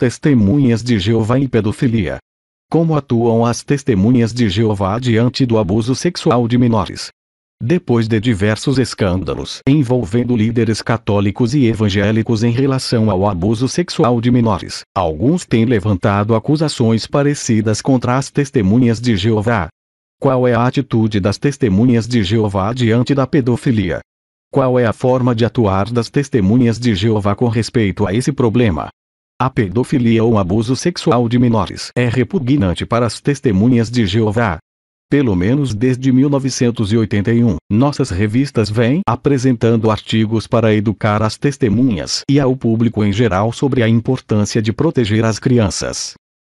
Testemunhas de Jeová e pedofilia. Como atuam as testemunhas de Jeová diante do abuso sexual de menores? Depois de diversos escândalos envolvendo líderes católicos e evangélicos em relação ao abuso sexual de menores, alguns têm levantado acusações parecidas contra as testemunhas de Jeová. Qual é a atitude das testemunhas de Jeová diante da pedofilia? Qual é a forma de atuar das testemunhas de Jeová com respeito a esse problema? A pedofilia ou abuso sexual de menores é repugnante para as testemunhas de Jeová. Pelo menos desde 1981, nossas revistas vêm apresentando artigos para educar as testemunhas e ao público em geral sobre a importância de proteger as crianças.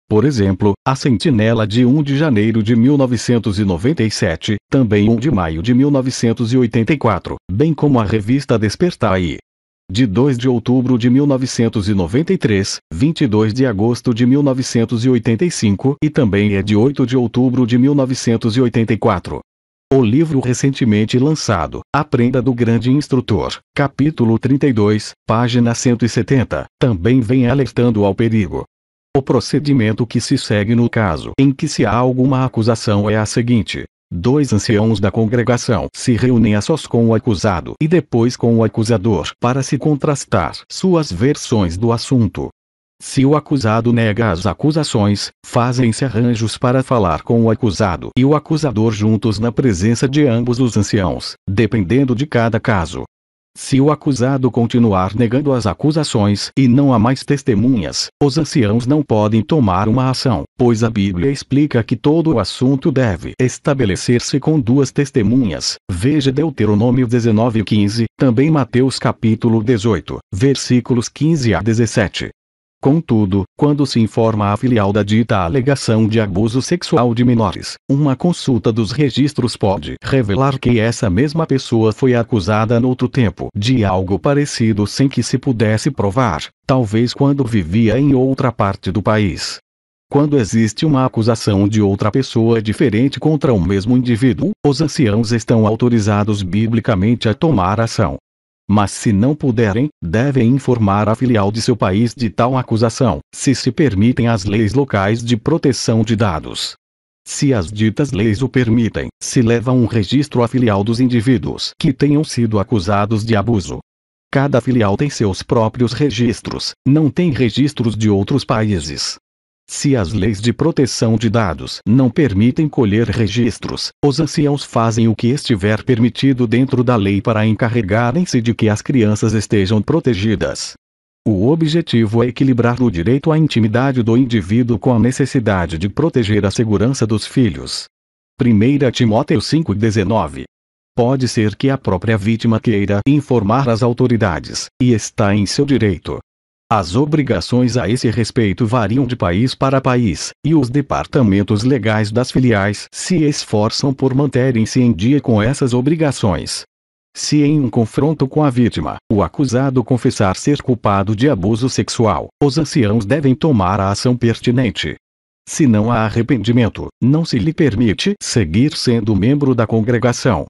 Por exemplo, a Sentinela de 1 de janeiro de 1997, também 1 de maio de 1984, bem como a revista Despertar e de 2 de outubro de 1993, 22 de agosto de 1985 e também é de 8 de outubro de 1984. O livro recentemente lançado, Aprenda do Grande Instrutor, capítulo 32, página 170, também vem alertando ao perigo. O procedimento que se segue no caso em que se há alguma acusação é a seguinte. Dois anciãos da congregação se reúnem a sós com o acusado e depois com o acusador para se contrastar suas versões do assunto. Se o acusado nega as acusações, fazem-se arranjos para falar com o acusado e o acusador juntos na presença de ambos os anciãos, dependendo de cada caso. Se o acusado continuar negando as acusações e não há mais testemunhas, os anciãos não podem tomar uma ação, pois a Bíblia explica que todo o assunto deve estabelecer-se com duas testemunhas. Veja Deuteronômio 19:15, também Mateus capítulo 18, versículos 15 a 17. Contudo, quando se informa a filial da dita alegação de abuso sexual de menores, uma consulta dos registros pode revelar que essa mesma pessoa foi acusada noutro tempo de algo parecido sem que se pudesse provar, talvez quando vivia em outra parte do país. Quando existe uma acusação de outra pessoa diferente contra o mesmo indivíduo, os anciãos estão autorizados biblicamente a tomar ação. Mas se não puderem, devem informar a filial de seu país de tal acusação, se se permitem as leis locais de proteção de dados. Se as ditas leis o permitem, se leva um registro à filial dos indivíduos que tenham sido acusados de abuso. Cada filial tem seus próprios registros, não tem registros de outros países. Se as leis de proteção de dados não permitem colher registros, os anciãos fazem o que estiver permitido dentro da lei para encarregarem-se de que as crianças estejam protegidas. O objetivo é equilibrar o direito à intimidade do indivíduo com a necessidade de proteger a segurança dos filhos. 1 Timóteo 5:19. Pode ser que a própria vítima queira informar as autoridades, e está em seu direito. As obrigações a esse respeito variam de país para país, e os departamentos legais das filiais se esforçam por manterem-se em dia com essas obrigações. Se em um confronto com a vítima, o acusado confessar ser culpado de abuso sexual, os anciãos devem tomar a ação pertinente. Se não há arrependimento, não se lhe permite seguir sendo membro da congregação.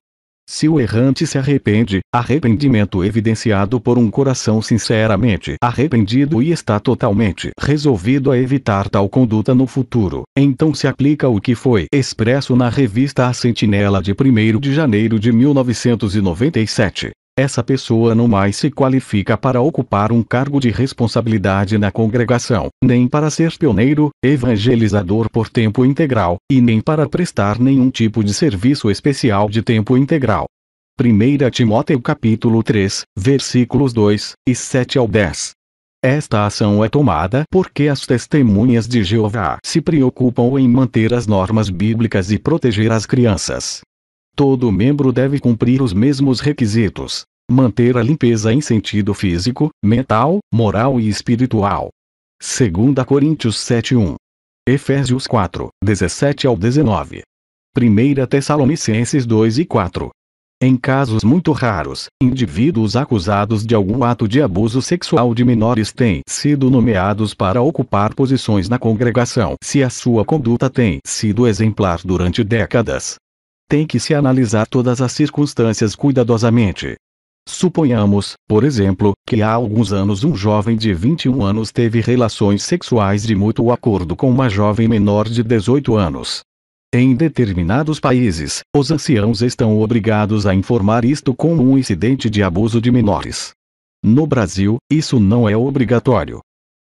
Se o errante se arrepende, arrependimento evidenciado por um coração sinceramente arrependido e está totalmente resolvido a evitar tal conduta no futuro, então se aplica o que foi expresso na revista A Sentinela de 1º de janeiro de 1997. Essa pessoa não mais se qualifica para ocupar um cargo de responsabilidade na congregação, nem para ser pioneiro, evangelizador por tempo integral, e nem para prestar nenhum tipo de serviço especial de tempo integral. 1 Timóteo capítulo 3, versículos 2, e 7 ao 10. Esta ação é tomada porque as testemunhas de Jeová se preocupam em manter as normas bíblicas e proteger as crianças. Todo membro deve cumprir os mesmos requisitos. Manter a limpeza em sentido físico, mental, moral e espiritual. 2 Coríntios 7:1. Efésios 4, 17 ao 19. 1 Tessalonicenses 2:4. Em casos muito raros, indivíduos acusados de algum ato de abuso sexual de menores têm sido nomeados para ocupar posições na congregação se a sua conduta tem sido exemplar durante décadas. Tem que se analisar todas as circunstâncias cuidadosamente. Suponhamos, por exemplo, que há alguns anos um jovem de 21 anos teve relações sexuais de mútuo acordo com uma jovem menor de 18 anos. Em determinados países, os anciãos estão obrigados a informar isto como um incidente de abuso de menores. No Brasil, isso não é obrigatório.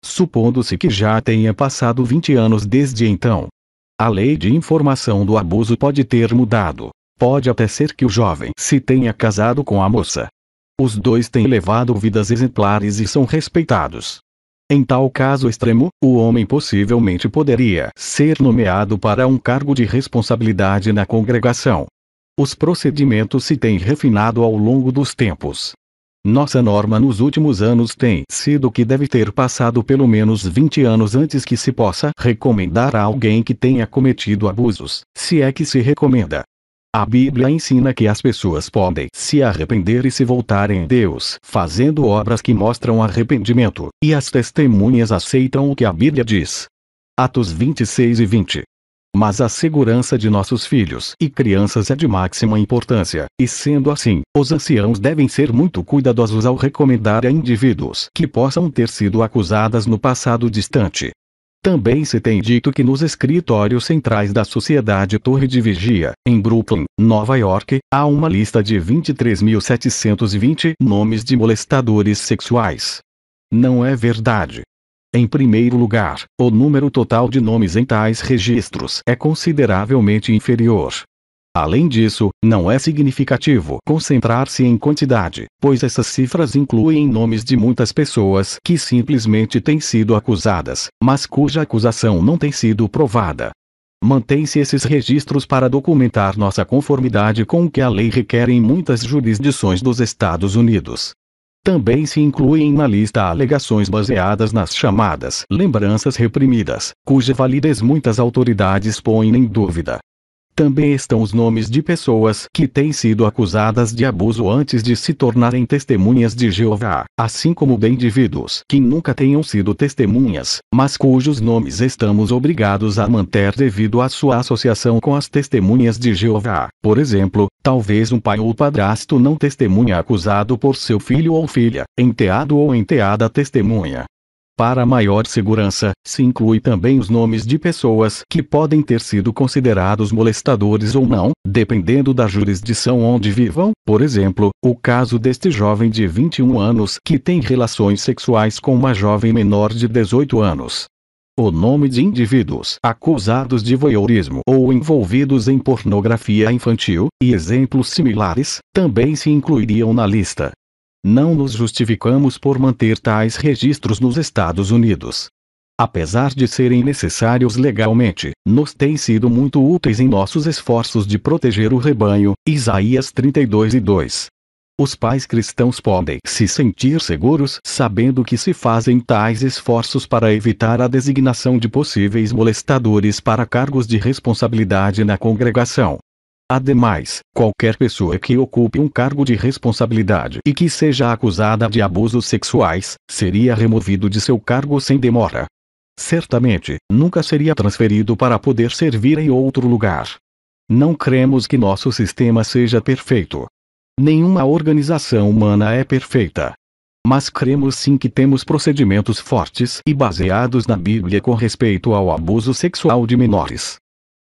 Supondo-se que já tenha passado 20 anos desde então. A lei de informação do abuso pode ter mudado. Pode até ser que o jovem se tenha casado com a moça. Os dois têm levado vidas exemplares e são respeitados. Em tal caso extremo, o homem possivelmente poderia ser nomeado para um cargo de responsabilidade na congregação. Os procedimentos se têm refinado ao longo dos tempos. Nossa norma nos últimos anos tem sido que deve ter passado pelo menos 20 anos antes que se possa recomendar a alguém que tenha cometido abusos, se é que se recomenda. A Bíblia ensina que as pessoas podem se arrepender e se voltarem a Deus, fazendo obras que mostram arrependimento, e as testemunhas aceitam o que a Bíblia diz. Atos 26 e 20. Mas a segurança de nossos filhos e crianças é de máxima importância, e sendo assim, os anciãos devem ser muito cuidadosos ao recomendar a indivíduos que possam ter sido acusadas no passado distante. Também se tem dito que nos escritórios centrais da Sociedade Torre de Vigia, em Brooklyn, Nova York, há uma lista de 23.720 nomes de molestadores sexuais. Não é verdade. Em primeiro lugar, o número total de nomes em tais registros é consideravelmente inferior. Além disso, não é significativo concentrar-se em quantidade, pois essas cifras incluem nomes de muitas pessoas que simplesmente têm sido acusadas, mas cuja acusação não tem sido provada. Mantém-se esses registros para documentar nossa conformidade com o que a lei requer em muitas jurisdições dos Estados Unidos. Também se incluem na lista alegações baseadas nas chamadas lembranças reprimidas, cuja validez muitas autoridades põem em dúvida. Também estão os nomes de pessoas que têm sido acusadas de abuso antes de se tornarem testemunhas de Jeová, assim como de indivíduos que nunca tenham sido testemunhas, mas cujos nomes estamos obrigados a manter devido à sua associação com as testemunhas de Jeová. Por exemplo, talvez um pai ou padrasto não testemunha acusado por seu filho ou filha, enteado ou enteada testemunha. Para maior segurança, se inclui também os nomes de pessoas que podem ter sido considerados molestadores ou não, dependendo da jurisdição onde vivam. Por exemplo, o caso deste jovem de 21 anos que tem relações sexuais com uma jovem menor de 18 anos. O nome de indivíduos acusados de voyeurismo ou envolvidos em pornografia infantil, e exemplos similares, também se incluiriam na lista. Não nos justificamos por manter tais registros nos Estados Unidos. Apesar de serem necessários legalmente, nos têm sido muito úteis em nossos esforços de proteger o rebanho. Isaías 32 e 2. Os pais cristãos podem se sentir seguros sabendo que se fazem tais esforços para evitar a designação de possíveis molestadores para cargos de responsabilidade na congregação. Ademais, qualquer pessoa que ocupe um cargo de responsabilidade e que seja acusada de abusos sexuais, seria removido de seu cargo sem demora. Certamente, nunca seria transferido para poder servir em outro lugar. Não cremos que nosso sistema seja perfeito. Nenhuma organização humana é perfeita. Mas cremos sim que temos procedimentos fortes e baseados na Bíblia com respeito ao abuso sexual de menores.